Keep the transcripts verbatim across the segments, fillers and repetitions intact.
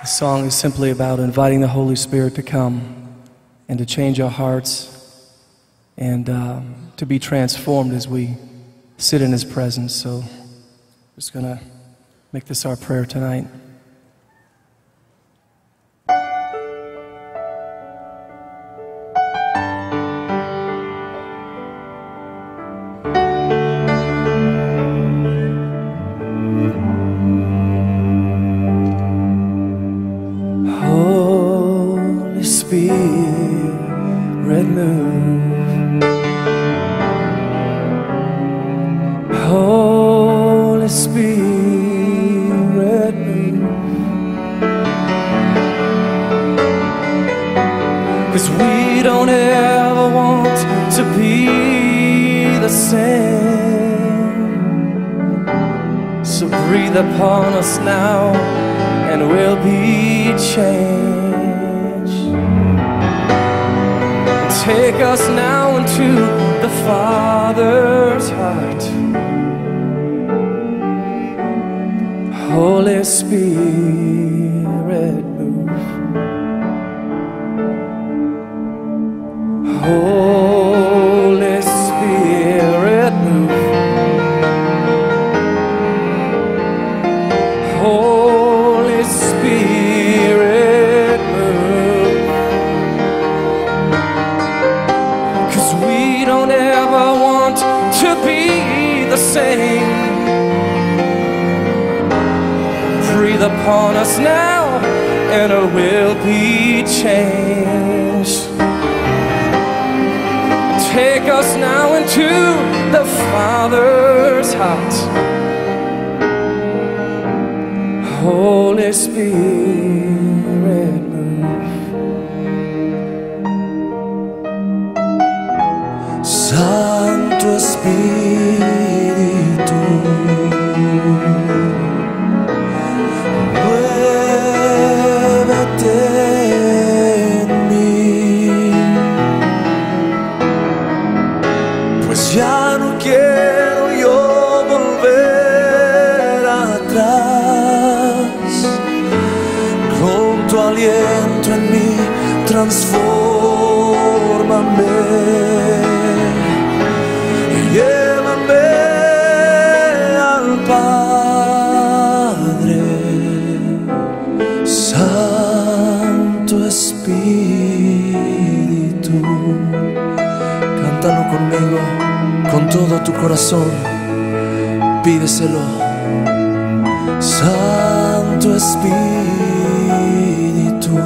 The song is simply about inviting the Holy Spirit to come and to change our hearts and uh, to be transformed as we sit in His presence. So I'm just going to make this our prayer tonight. Red move, Holy Spirit move, 'cause we don't ever want to be the same. So breathe upon us now and we'll be changed. Take us now into the Father's heart. Holy Spirit, move. Holy Spirit, move. Holy Spirit. We don't ever want to be the same. Breathe upon us now and it will be changed. Take us now into the Father's heart. Holy Spirit, Santo Espíritu, muévete en mí, pues ya no quiero yo volver atrás. Con tu aliento en mí, transfórmame. Espíritu, cántalo conmigo, con todo tu corazón, pídeselo. Santo Espíritu,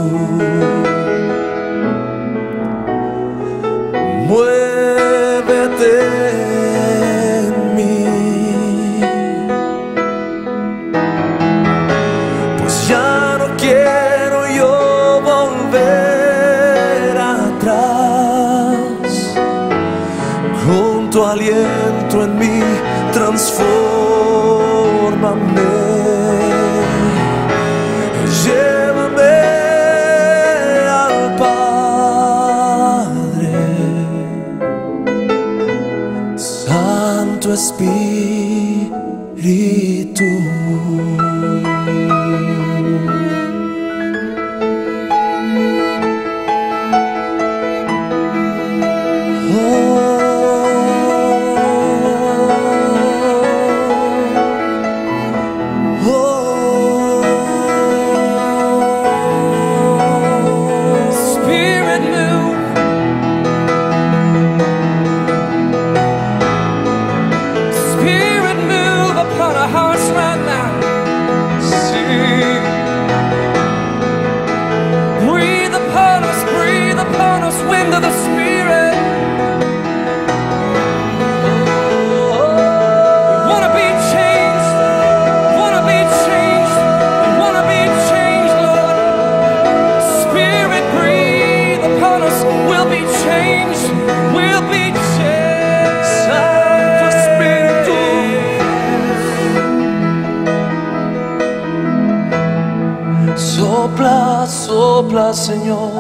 muévete en mí, pues ya no quiero tu aliento en mí, transfórmame, llévame al Padre. Santo Espíritu, sopla, sopla, Señor,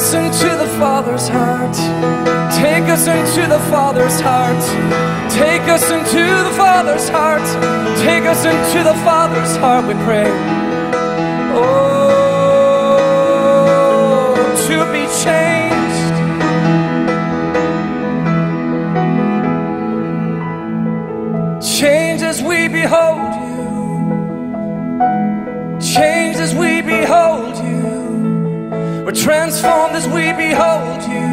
us into the Father's heart. Take us into the Father's heart. Take us into the Father's heart. Take us into the Father's heart, we pray. Oh, to be changed. Change as we behold you. Change as we behold you. We're transformed as we behold you.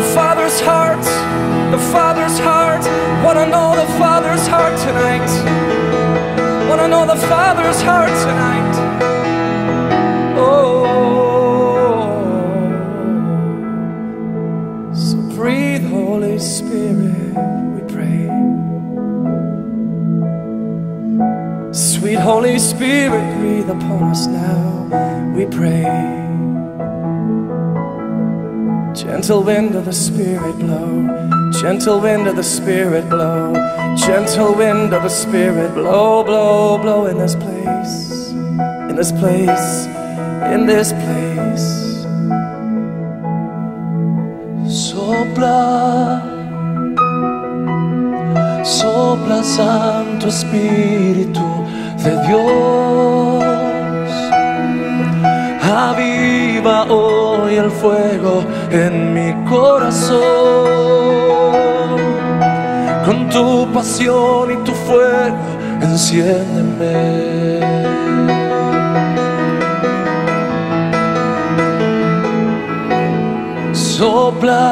The Father's heart, the Father's heart. Wanna know the Father's heart tonight. Wanna know the Father's heart tonight. Oh, so breathe, Holy Spirit. Sweet Holy Spirit, breathe upon us now, we pray. Gentle wind of the Spirit blow, gentle wind of the Spirit blow, gentle wind of the Spirit blow, blow, blow in this place, in this place, in this place. Sopla. Sopla, Santo Espíritu de Dios, aviva hoy el fuego en mi corazón. Con tu pasión y tu fuego, enciéndeme. Sopla.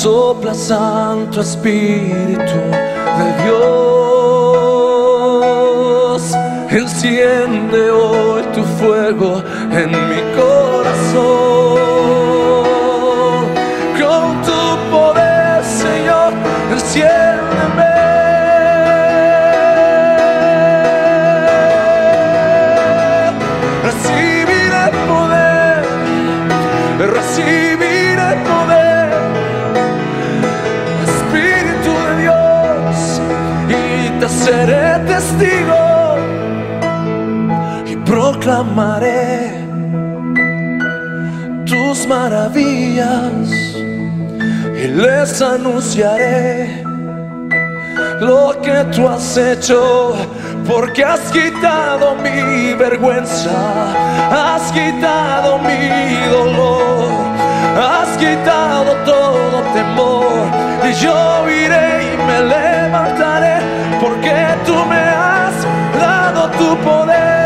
Sopla, Santo Espíritu de Dios, enciende hoy tu fuego en mi corazón. Con tu poder, Señor, enciéndeme. Recibiré poder, recibiré poder. Seré testigo y proclamaré tus maravillas y les anunciaré lo que tú has hecho, porque has quitado mi vergüenza, has quitado mi dolor, has quitado todo temor, y yo iré y me levantaré, porque tú me has dado tu poder.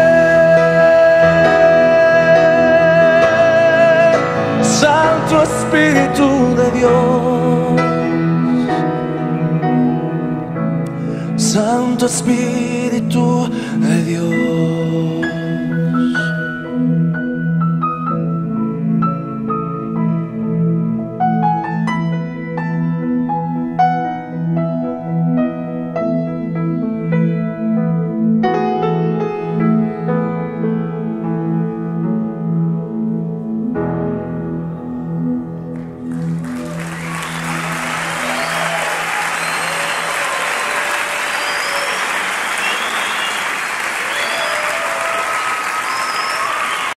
Santo Espíritu de Dios, Santo Espíritu de Dios.